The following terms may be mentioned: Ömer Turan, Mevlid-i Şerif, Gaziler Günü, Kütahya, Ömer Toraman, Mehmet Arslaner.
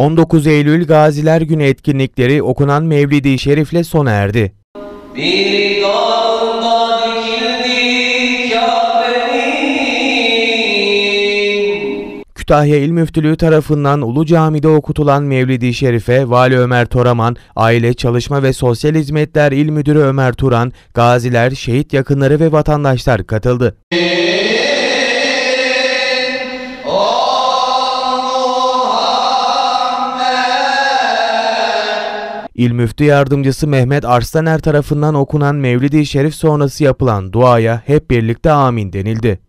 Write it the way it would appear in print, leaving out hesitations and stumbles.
19 Eylül Gaziler Günü etkinlikleri okunan Mevlid-i Şerif'le sona erdi. Kütahya İl Müftülüğü tarafından Ulu Cami'de okutulan Mevlid-i Şerife Vali Ömer Toraman, Aile, Çalışma ve Sosyal Hizmetler İl Müdürü Ömer Turan, gaziler, şehit yakınları ve vatandaşlar katıldı. İl Müftü Yardımcısı Mehmet Arslaner tarafından okunan Mevlid-i Şerif sonrası yapılan duaya hep birlikte amin denildi.